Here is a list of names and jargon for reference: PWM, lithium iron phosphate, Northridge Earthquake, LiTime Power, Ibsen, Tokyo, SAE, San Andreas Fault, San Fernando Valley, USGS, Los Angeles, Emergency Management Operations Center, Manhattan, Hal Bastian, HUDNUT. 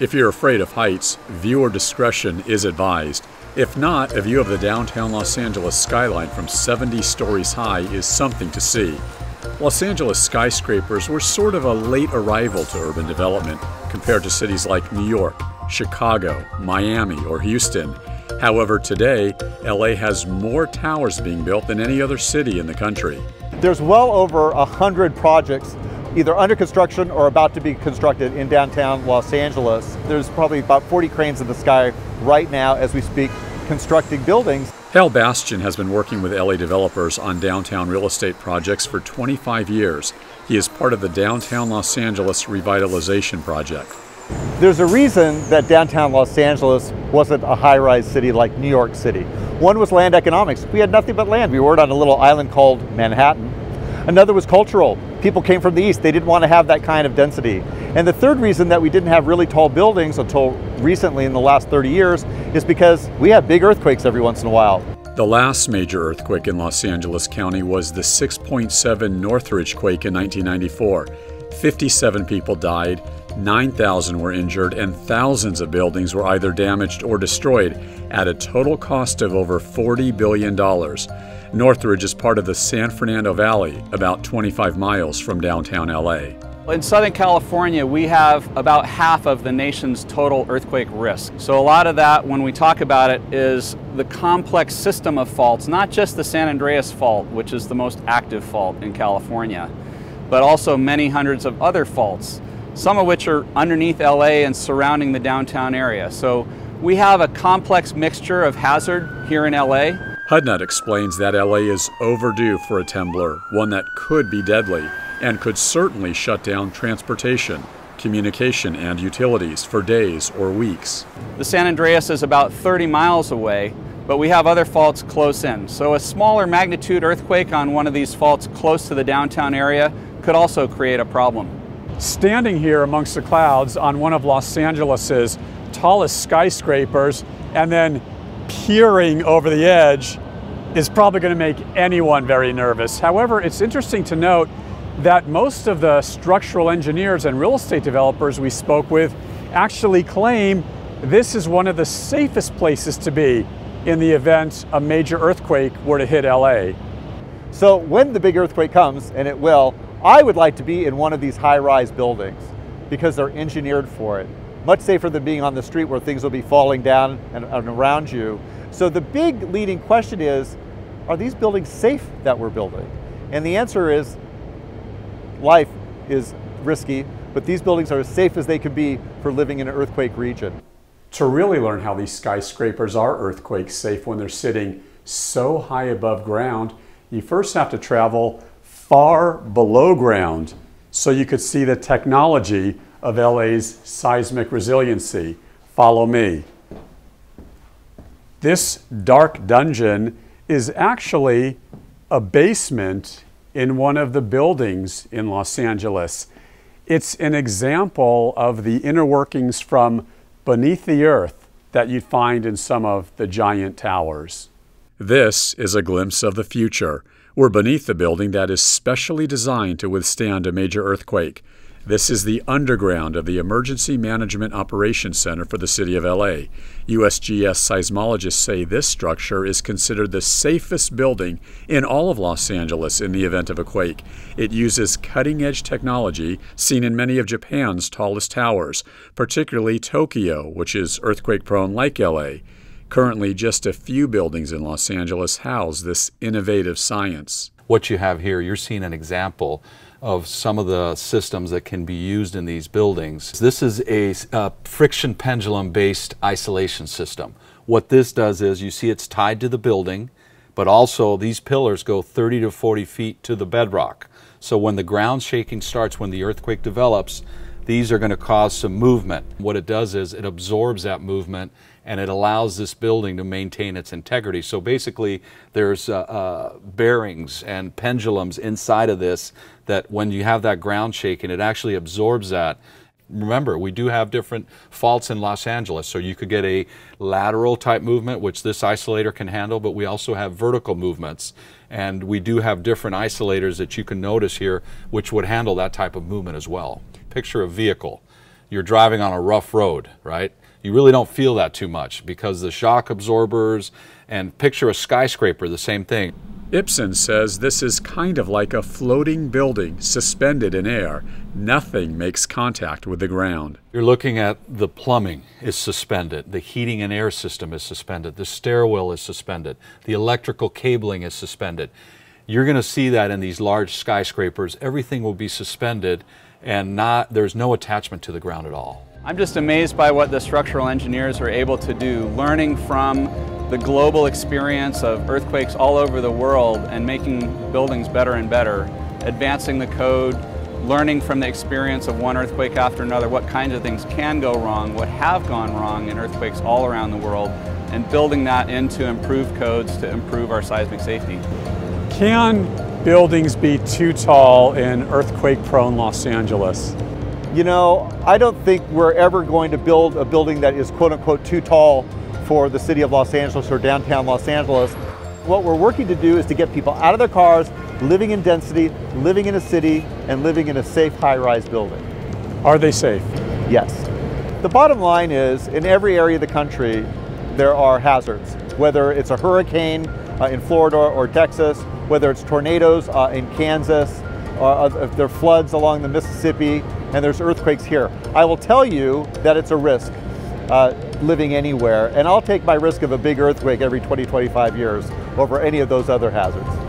If you're afraid of heights, viewer discretion is advised. If not, a view of the downtown Los Angeles skyline from 70 stories high is something to see. Los Angeles skyscrapers were sort of a late arrival to urban development compared to cities like New York, Chicago, Miami, or Houston. However, today, LA has more towers being built than any other city in the country. There's well over 100 projects either under construction or about to be constructed in downtown Los Angeles. There's probably about 40 cranes in the sky right now as we speak, constructing buildings. Hal Bastian has been working with LA developers on downtown real estate projects for 25 years. He is part of the Downtown Los Angeles Revitalization Project. There's a reason that downtown Los Angeles wasn't a high-rise city like New York City. One was land economics. We had nothing but land. We were on a little island called Manhattan. Another was cultural. People came from the East. They didn't want to have that kind of density. And the third reason that we didn't have really tall buildings until recently in the last 30 years is because we have big earthquakes every once in a while. The last major earthquake in Los Angeles County was the 6.7 Northridge quake in 1994. 57 people died, 9,000 were injured, and thousands of buildings were either damaged or destroyed at a total cost of over $40 billion. Northridge is part of the San Fernando Valley, about 25 miles from downtown LA. In Southern California, we have about half of the nation's total earthquake risk. So a lot of that, when we talk about it, is the complex system of faults, not just the San Andreas Fault, which is the most active fault in California, but also many hundreds of other faults, some of which are underneath LA and surrounding the downtown area. So we have a complex mixture of hazard here in LA. HUDNUT explains that LA is overdue for a tembler, one that could be deadly and could certainly shut down transportation, communication, and utilities for days or weeks. The San Andreas is about 30 miles away, but we have other faults close in. So a smaller magnitude earthquake on one of these faults close to the downtown area could also create a problem. Standing here amongst the clouds on one of Los Angeles's tallest skyscrapers and then peering over the edge is probably going to make anyone very nervous. However, it's interesting to note that most of the structural engineers and real estate developers we spoke with actually claim this is one of the safest places to be in the event a major earthquake were to hit LA. So when the big earthquake comes, and it will, I would like to be in one of these high-rise buildings because they're engineered for it. Much safer than being on the street where things will be falling down and around you. So the big leading question is, are these buildings safe that we're building? And the answer is, life is risky, but these buildings are as safe as they could be for living in an earthquake region. To really learn how these skyscrapers are earthquake safe when they're sitting so high above ground, you first have to travel far below ground so you could see the technology of LA's seismic resiliency. Follow me. This dark dungeon is actually a basement in one of the buildings in Los Angeles. It's an example of the inner workings from beneath the earth that you'd find in some of the giant towers. This is a glimpse of the future. We're beneath the building that is specially designed to withstand a major earthquake. This is the underground of the Emergency Management Operations Center for the City of LA. USGS seismologists say this structure is considered the safest building in all of Los Angeles in the event of a quake. It uses cutting-edge technology seen in many of Japan's tallest towers, particularly Tokyo, which is earthquake-prone like LA. Currently, just a few buildings in Los Angeles house this innovative science. What you have here, you're seeing an example of some of the systems that can be used in these buildings. This is a friction pendulum-based isolation system. What this does is, you see it's tied to the building, but also these pillars go 30 to 40 feet to the bedrock. So when the ground shaking starts, when the earthquake develops, these are going to cause some movement. What it does is it absorbs that movement and it allows this building to maintain its integrity. So basically there's bearings and pendulums inside of this that when you have that ground shaking, it actually absorbs that. Remember, we do have different faults in Los Angeles, so you could get a lateral type movement, which this isolator can handle, but we also have vertical movements. And we do have different isolators that you can notice here, which would handle that type of movement as well. Picture a vehicle. you're driving on a rough road, right? You really don't feel that too much because the shock absorbers, and picture a skyscraper, the same thing. Ibsen says this is kind of like a floating building suspended in air. Nothing makes contact with the ground. You're looking at the plumbing is suspended, the heating and air system is suspended, the stairwell is suspended, the electrical cabling is suspended. You're going to see that in these large skyscrapers. Everything will be suspended and there's no attachment to the ground at all. I'm just amazed by what the structural engineers are able to do, learning from the global experience of earthquakes all over the world and making buildings better and better, advancing the code, learning from the experience of one earthquake after another, what kinds of things can go wrong, what have gone wrong in earthquakes all around the world, and building that into improved codes to improve our seismic safety. Can buildings be too tall in earthquake-prone Los Angeles? You know, I don't think we're ever going to build a building that is quote-unquote too tall for the city of Los Angeles or downtown Los Angeles. What we're working to do is to get people out of their cars, living in density, living in a city, and living in a safe high-rise building. Are they safe? Yes. The bottom line is, in every area of the country, there are hazards. Whether it's a hurricane in Florida or Texas, whether it's tornadoes in Kansas, there are floods along the Mississippi, and there's earthquakes here. I will tell you that it's a risk living anywhere, and I'll take my risk of a big earthquake every 20-25 years over any of those other hazards.